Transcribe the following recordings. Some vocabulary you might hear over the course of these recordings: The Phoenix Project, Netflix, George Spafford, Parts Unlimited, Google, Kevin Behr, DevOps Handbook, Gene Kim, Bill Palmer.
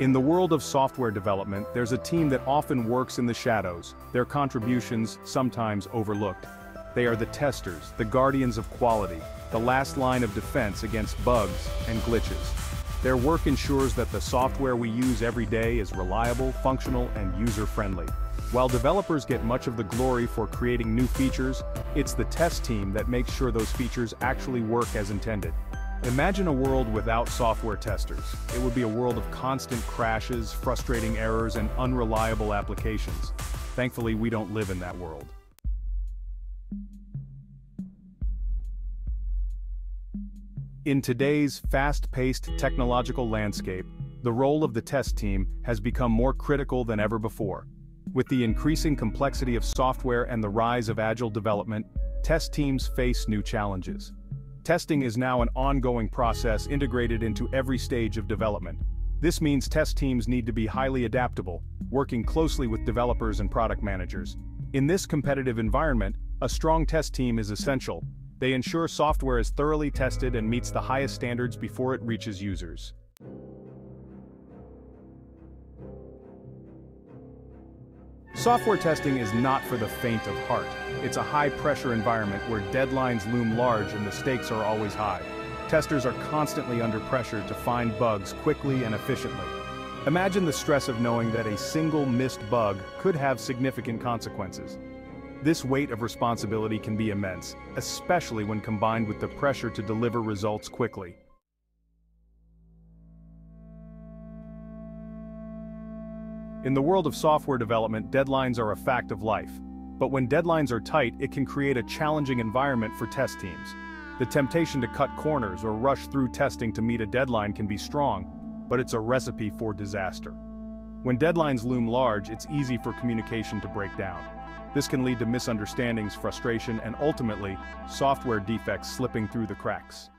In the world of software development, there's a team that often works in the shadows, their contributions sometimes overlooked. They are the testers, the guardians of quality, the last line of defense against bugs and glitches. Their work ensures that the software we use every day is reliable, functional, and user-friendly. While developers get much of the glory for creating new features, it's the test team that makes sure those features actually work as intended. Imagine a world without software testers. It would be a world of constant crashes, frustrating errors, and unreliable applications. Thankfully, we don't live in that world. In today's fast-paced technological landscape, the role of the test team has become more critical than ever before. With the increasing complexity of software and the rise of agile development, test teams face new challenges. Testing is now an ongoing process integrated into every stage of development. This means test teams need to be highly adaptable, working closely with developers and product managers. In this competitive environment, a strong test team is essential. They ensure software is thoroughly tested and meets the highest standards before it reaches users. Software testing is not for the faint of heart. It's a high-pressure environment where deadlines loom large and the stakes are always high. Testers are constantly under pressure to find bugs quickly and efficiently. Imagine the stress of knowing that a single missed bug could have significant consequences. This weight of responsibility can be immense, especially when combined with the pressure to deliver results quickly. In the world of software development, deadlines are a fact of life. But when deadlines are tight, it can create a challenging environment for test teams. The temptation to cut corners or rush through testing to meet a deadline can be strong, but it's a recipe for disaster. When deadlines loom large, it's easy for communication to break down. This can lead to misunderstandings, frustration, and ultimately, software defects slipping through the cracks.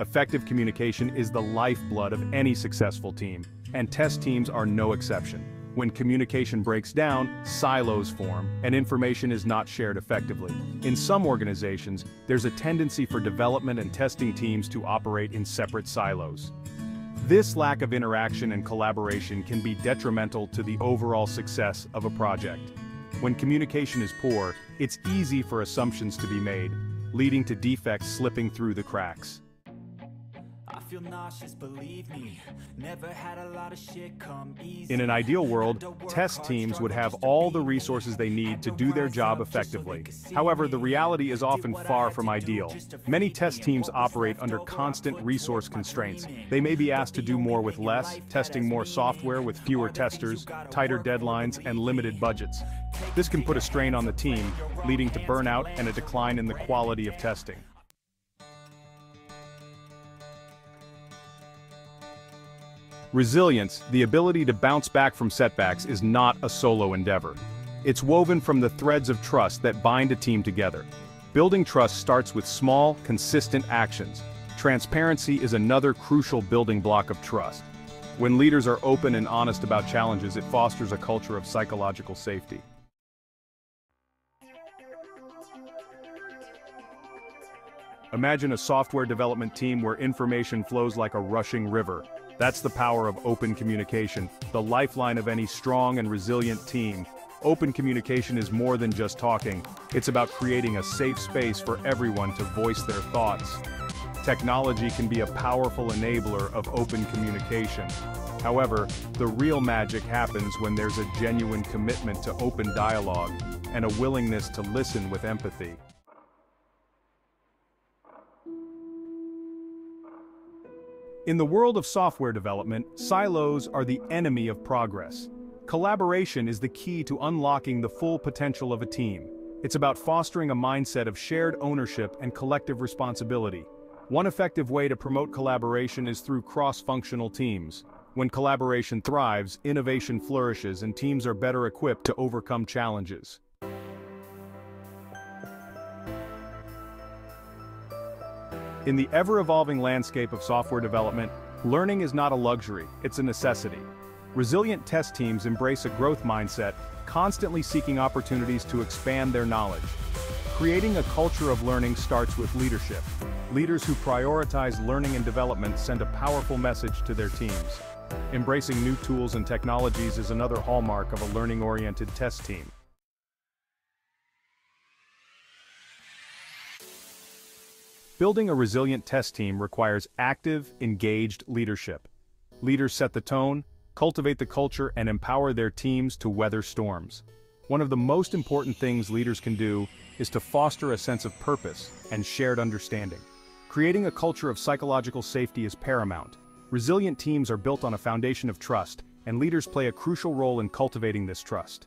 Effective communication is the lifeblood of any successful team, and test teams are no exception. When communication breaks down, silos form, and information is not shared effectively. In some organizations, there's a tendency for development and testing teams to operate in separate silos. This lack of interaction and collaboration can be detrimental to the overall success of a project. When communication is poor, it's easy for assumptions to be made, leading to defects slipping through the cracks. I feel nauseous, believe me. Never had a lot of shit come easy. In an ideal world, test teams would have all the resources they need to do their job effectively. However, the reality is often far from ideal. Many test teams operate under constant resource constraints. They may be asked to do more with less, testing more software with fewer testers, tighter deadlines, and limited budgets. This can put a strain on the team, leading to burnout and a decline in the quality of testing. Resilience, the ability to bounce back from setbacks, is not a solo endeavor. It's woven from the threads of trust that bind a team together. Building trust starts with small, consistent actions. Transparency is another crucial building block of trust. When leaders are open and honest about challenges, it fosters a culture of psychological safety. Imagine a software development team where information flows like a rushing river. That's the power of open communication, the lifeline of any strong and resilient team. Open communication is more than just talking. It's about creating a safe space for everyone to voice their thoughts. Technology can be a powerful enabler of open communication. However, the real magic happens when there's a genuine commitment to open dialogue and a willingness to listen with empathy. In the world of software development, silos are the enemy of progress. Collaboration is the key to unlocking the full potential of a team. It's about fostering a mindset of shared ownership and collective responsibility. One effective way to promote collaboration is through cross-functional teams. When collaboration thrives, innovation flourishes, and teams are better equipped to overcome challenges. In the ever-evolving landscape of software development, learning is not a luxury, it's a necessity. Resilient test teams embrace a growth mindset, constantly seeking opportunities to expand their knowledge. Creating a culture of learning starts with leadership. leaders who prioritize learning and development send a powerful message to their teams. Embracing new tools and technologies is another hallmark of a learning-oriented test team. Building a resilient test team requires active, engaged leadership. Leaders set the tone, cultivate the culture, and empower their teams to weather storms. One of the most important things leaders can do is to foster a sense of purpose and shared understanding. Creating a culture of psychological safety is paramount. Resilient teams are built on a foundation of trust, and leaders play a crucial role in cultivating this trust.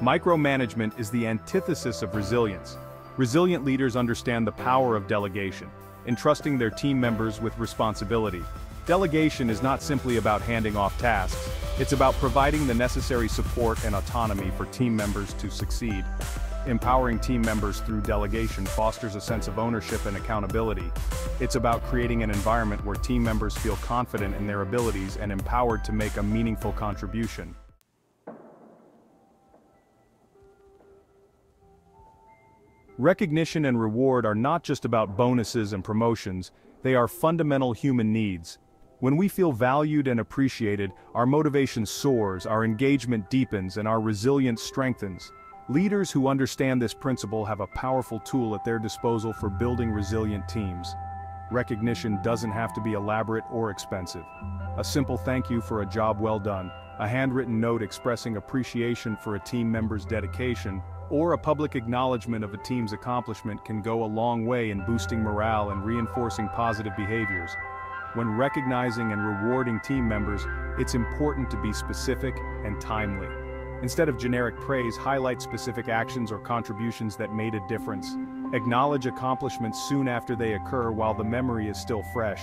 Micromanagement is the antithesis of resilience. Resilient leaders understand the power of delegation, entrusting their team members with responsibility. Delegation is not simply about handing off tasks, it's about providing the necessary support and autonomy for team members to succeed. Empowering team members through delegation fosters a sense of ownership and accountability. It's about creating an environment where team members feel confident in their abilities and empowered to make a meaningful contribution. Recognition and reward are not just about bonuses and promotions, they are fundamental human needs. When we feel valued and appreciated, our motivation soars, our engagement deepens, and our resilience strengthens. Leaders who understand this principle have a powerful tool at their disposal for building resilient teams. Recognition doesn't have to be elaborate or expensive. A simple thank you for a job well done, a handwritten note expressing appreciation for a team member's dedication, or a public acknowledgement of a team's accomplishment can go a long way in boosting morale and reinforcing positive behaviors. When recognizing and rewarding team members, it's important to be specific and timely. Instead of generic praise, highlight specific actions or contributions that made a difference. Acknowledge accomplishments soon after they occur while the memory is still fresh.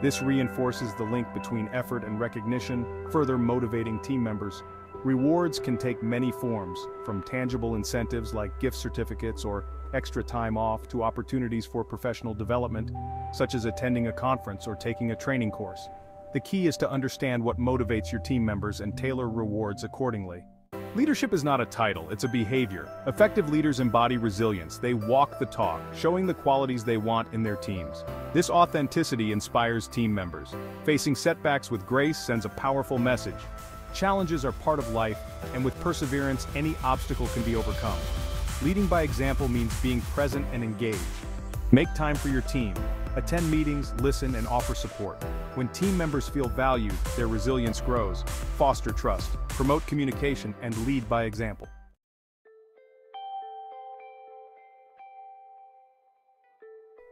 This reinforces the link between effort and recognition, further motivating team members. Rewards can take many forms, from tangible incentives like gift certificates or extra time off to opportunities for professional development, such as attending a conference or taking a training course. The key is to understand what motivates your team members and tailor rewards accordingly. Leadership is not a title, it's a behavior. Effective leaders embody resilience. They walk the talk, showing the qualities they want in their teams. This authenticity inspires team members. Facing setbacks with grace sends a powerful message. Challenges are part of life, and with perseverance, any obstacle can be overcome. Leading by example means being present and engaged. Make time for your team. Attend meetings, listen, and offer support. When team members feel valued, their resilience grows. Foster trust, promote communication, and lead by example.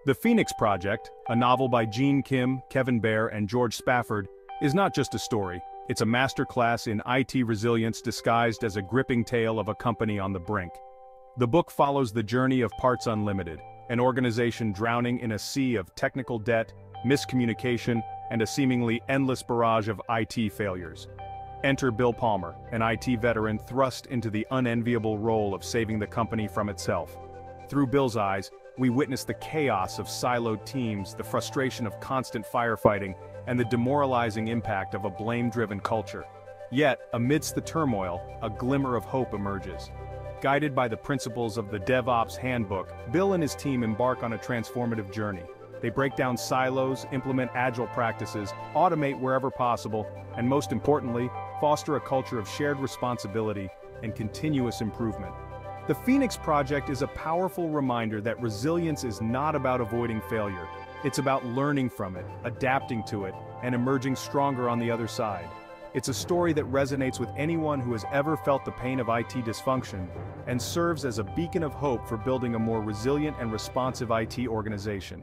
The Phoenix Project, a novel by Gene Kim, Kevin Behr, and George Spafford, is not just a story. It's a masterclass in IT resilience disguised as a gripping tale of a company on the brink. The book follows the journey of Parts Unlimited, an organization drowning in a sea of technical debt, miscommunication, and a seemingly endless barrage of IT failures. Enter Bill Palmer, an IT veteran thrust into the unenviable role of saving the company from itself. Through Bill's eyes, we witness the chaos of siloed teams, the frustration of constant firefighting, and the demoralizing impact of a blame-driven culture. Yet, amidst the turmoil, a glimmer of hope emerges. Guided by the principles of the DevOps Handbook, Bill and his team embark on a transformative journey. They break down silos, implement agile practices, automate wherever possible, and most importantly, foster a culture of shared responsibility and continuous improvement. The Phoenix Project is a powerful reminder that resilience is not about avoiding failure. It's about learning from it, adapting to it, and emerging stronger on the other side. It's a story that resonates with anyone who has ever felt the pain of IT dysfunction and serves as a beacon of hope for building a more resilient and responsive IT organization.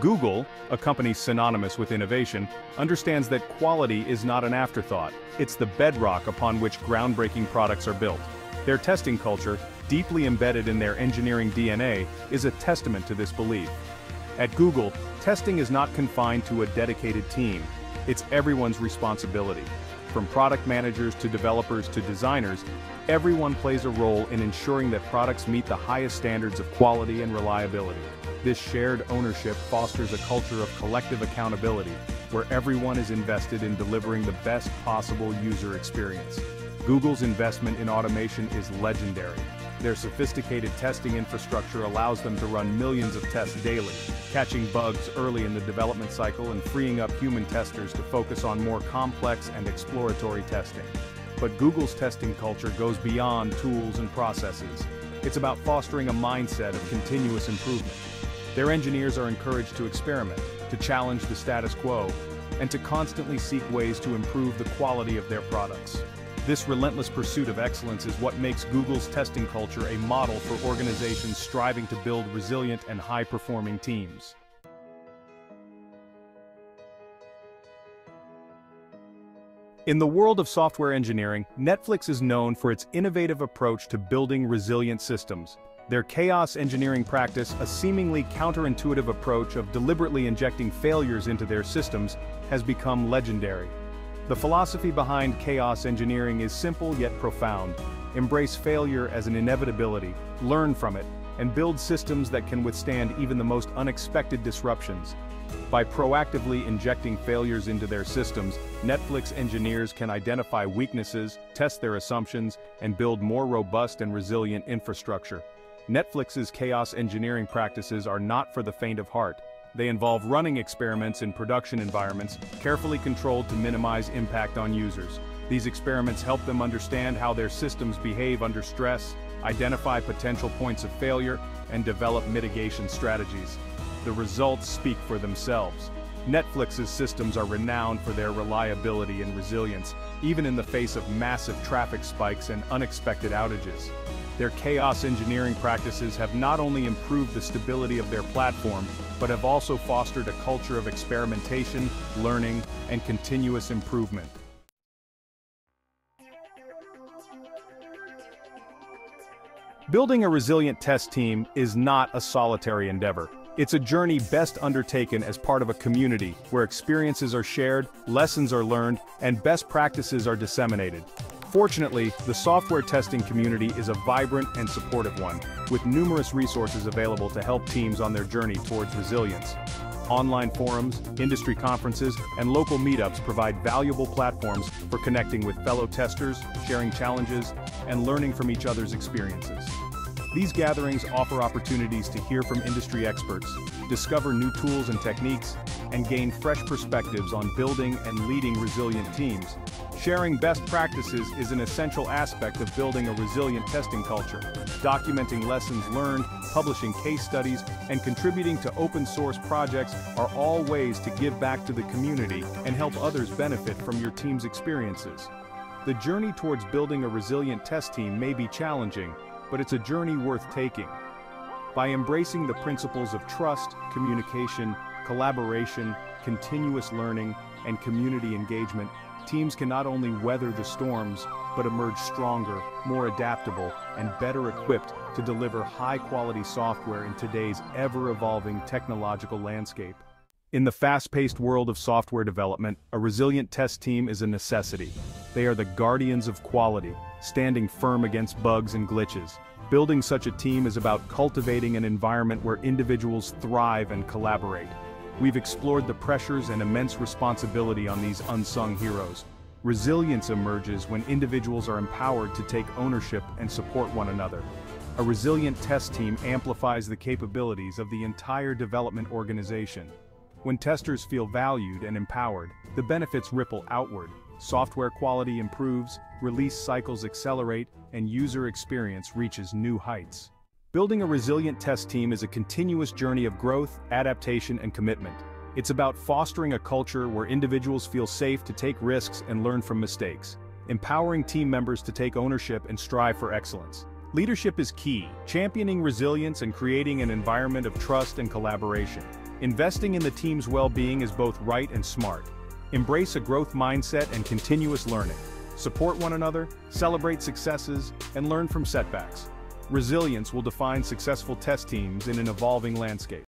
Google, a company synonymous with innovation, understands that quality is not an afterthought. It's the bedrock upon which groundbreaking products are built. Their testing culture, deeply embedded in their engineering DNA, is a testament to this belief. At Google, testing is not confined to a dedicated team. It's everyone's responsibility. From product managers to developers to designers, everyone plays a role in ensuring that products meet the highest standards of quality and reliability. This shared ownership fosters a culture of collective accountability, where everyone is invested in delivering the best possible user experience. Google's investment in automation is legendary. Their sophisticated testing infrastructure allows them to run millions of tests daily, catching bugs early in the development cycle and freeing up human testers to focus on more complex and exploratory testing. But Google's testing culture goes beyond tools and processes. It's about fostering a mindset of continuous improvement. Their engineers are encouraged to experiment, to challenge the status quo, and to constantly seek ways to improve the quality of their products. This relentless pursuit of excellence is what makes Google's testing culture a model for organizations striving to build resilient and high-performing teams. In the world of software engineering, Netflix is known for its innovative approach to building resilient systems. Their chaos engineering practice, a seemingly counterintuitive approach of deliberately injecting failures into their systems, has become legendary. The philosophy behind chaos engineering is simple yet profound. Embrace failure as an inevitability, learn from it, and build systems that can withstand even the most unexpected disruptions. By proactively injecting failures into their systems, Netflix engineers can identify weaknesses, test their assumptions, and build more robust and resilient infrastructure. Netflix's chaos engineering practices are not for the faint of heart. They involve running experiments in production environments, carefully controlled to minimize impact on users. These experiments help them understand how their systems behave under stress, identify potential points of failure, and develop mitigation strategies. The results speak for themselves. Netflix's systems are renowned for their reliability and resilience, even in the face of massive traffic spikes and unexpected outages. Their chaos engineering practices have not only improved the stability of their platform, but have also fostered a culture of experimentation, learning, and continuous improvement. Building a resilient test team is not a solitary endeavor. It's a journey best undertaken as part of a community where experiences are shared, lessons are learned, and best practices are disseminated. Fortunately, the software testing community is a vibrant and supportive one, with numerous resources available to help teams on their journey towards resilience. Online forums, industry conferences, and local meetups provide valuable platforms for connecting with fellow testers, sharing challenges, and learning from each other's experiences. These gatherings offer opportunities to hear from industry experts, discover new tools and techniques, and gain fresh perspectives on building and leading resilient teams. Sharing best practices is an essential aspect of building a resilient testing culture. Documenting lessons learned, publishing case studies, and contributing to open-source projects are all ways to give back to the community and help others benefit from your team's experiences. The journey towards building a resilient test team may be challenging, but it's a journey worth taking. By embracing the principles of trust, communication, collaboration, continuous learning, and community engagement, teams can not only weather the storms, but emerge stronger, more adaptable, and better equipped to deliver high-quality software in today's ever-evolving technological landscape. In the fast-paced world of software development, a resilient test team is a necessity. They are the guardians of quality, standing firm against bugs and glitches. Building such a team is about cultivating an environment where individuals thrive and collaborate. We've explored the pressures and immense responsibility on these unsung heroes. Resilience emerges when individuals are empowered to take ownership and support one another. A resilient test team amplifies the capabilities of the entire development organization. When testers feel valued and empowered, the benefits ripple outward. Software quality improves, release cycles accelerate, and user experience reaches new heights. Building a resilient test team is a continuous journey of growth, adaptation, and commitment. It's about fostering a culture where individuals feel safe to take risks and learn from mistakes, empowering team members to take ownership and strive for excellence. Leadership is key, championing resilience and creating an environment of trust and collaboration. Investing in the team's well-being is both right and smart. Embrace a growth mindset and continuous learning. Support one another, celebrate successes, and learn from setbacks. Resilience will define successful test teams in an evolving landscape.